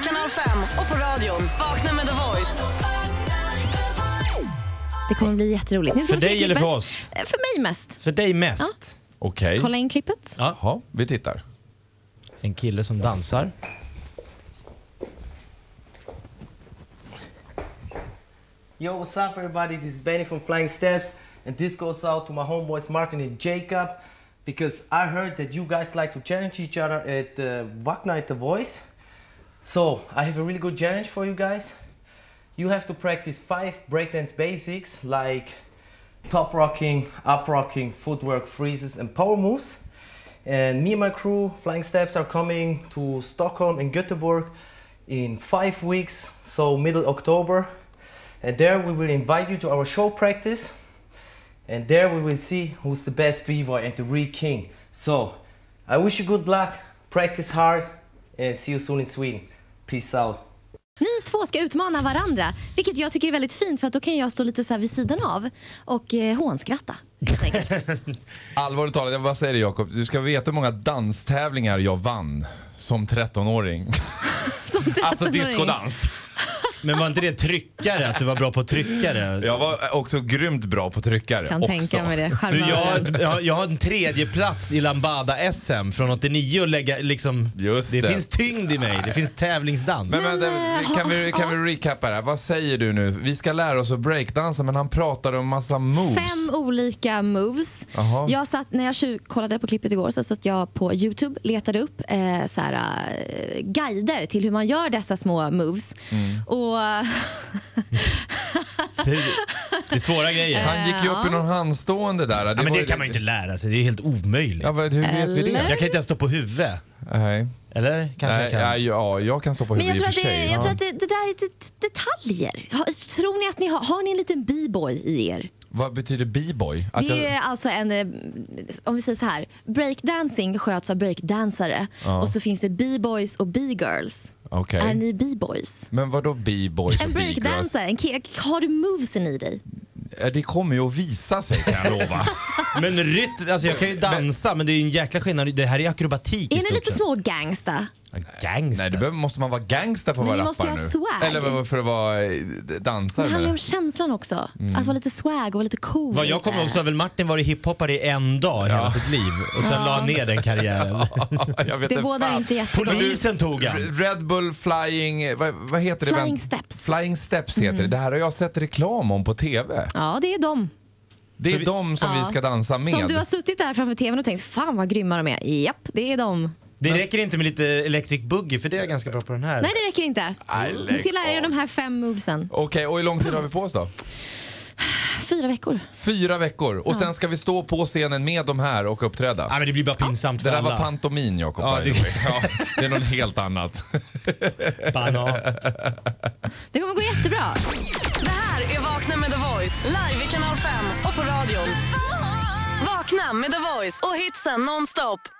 i kanal 5 och på radion. Vakna med The Voice. Det kommer bli jätteroligt. För dig eller för oss? För mig mest. För dig mest? Ja. Okej. Okay. Kolla in klippet. Jaha, vi tittar. En kille som dansar. Yo, what's up everybody? This is Benny from Flying Steps. And this goes out to my homeboys Martin and Jacob. Because I heard that you guys like to challenge each other at Vakna med The Voice. So, I have a really good challenge for you guys. You have to practice 5 breakdance basics like top rocking, up rocking, footwork, freezes and power moves. And me and my crew, Flying Steps, are coming to Stockholm and Göteborg in 5 weeks, so middle October. And there we will invite you to our show practice. And there we will see who's the best B-Boy and the real king. So, I wish you good luck, practice hard and see you soon in Sweden. Peace out. Ni två ska utmana varandra, vilket jag tycker är väldigt fint för att då kan jag stå lite så här vid sidan av och hånskratta. Allvarligt talat, vad säger du Jacob? Du ska veta hur många danstävlingar jag vann som 13-åring. Som 13-åring. Alltså diskodans. Men var inte det tryckare, att du var bra på tryckare? Jag var också grymt bra på tryckare. Kan också tänka mig det. Du, jag har en 3:e plats i Lambada SM från 89 och lägga liksom. Just det. Det finns tyngd i mig, det finns tävlingsdans. Men kan vi recappa det här? Vad säger du nu? Vi ska lära oss att breakdansa, men han pratade om massa moves. 5 olika moves. Aha. Jag satt, när jag kollade på klippet igår så satt jag på YouTube, letade upp så här, guider till hur man gör dessa små moves. Mm. Och det är svåra grejer. Han gick ju upp i någon handstående där. Men det kan man ju inte lära sig, det är helt omöjligt. Ja, hur vet vi det? Jag kan inte stå på huvudet. Nej. Eller kanske jag kan. Ja, jag kan stå på huvudet. Men jag tror att, jag tror att det där är detaljer. Tror ni att ni har ni en liten B-boy i er? Vad betyder B-boy? Det är alltså en, om vi säger så här, breakdancing sköts av breakdansare. Ja. Och så finns det B-boys och B-girls. Okay. Är ni B-boys? Men vadå B-boys? En breakdansare, har du movesen i dig? Det kommer ju att visa sig, kan jag lova. Men alltså jag kan ju dansa, men det är ju en jäkla skillnad. Det här är akrobatik. Är ni lite små gangsta? Gangsta? Nej, måste man vara gangsta för att vara rappare nu? Swag. Eller för att vara dansare? Men det handlar ju om känslan också. Mm. Att vara lite swag och vara lite cool. Vad jag kommer också, väl Martin var hiphoppare i en dag hela sitt liv. Och sen la ner den karriären. Jag vet det båda inte jättegott. Polisen tog han. Red Bull, Flying... Vad heter Flying det? Steps. Flying Steps heter det. Det här har jag sett reklam om på tv. Ja, det är dem. Det är de som vi ska dansa med. Som du har suttit där framför tvn och tänkt, fan vad grymma de är. Japp, det är dem. Det räcker inte med lite electric boogie, för det är jag ganska bra på den här. Nej, det räcker inte. Vi ska lära er de här 5 movesen. Okej, och hur lång tid har vi på oss då? 4 veckor. 4 veckor. Och sen ska vi stå på scenen med de här och uppträda. Nej, men det blir bara pinsamt för alla. Det där var pantomin, Jacob. Ja, det är något helt annat. Banan. Det kommer gå jättebra. Det här är Vakna med The Voice. Live i kanal 5 och på radion. Vakna med The Voice och hitsen nonstop.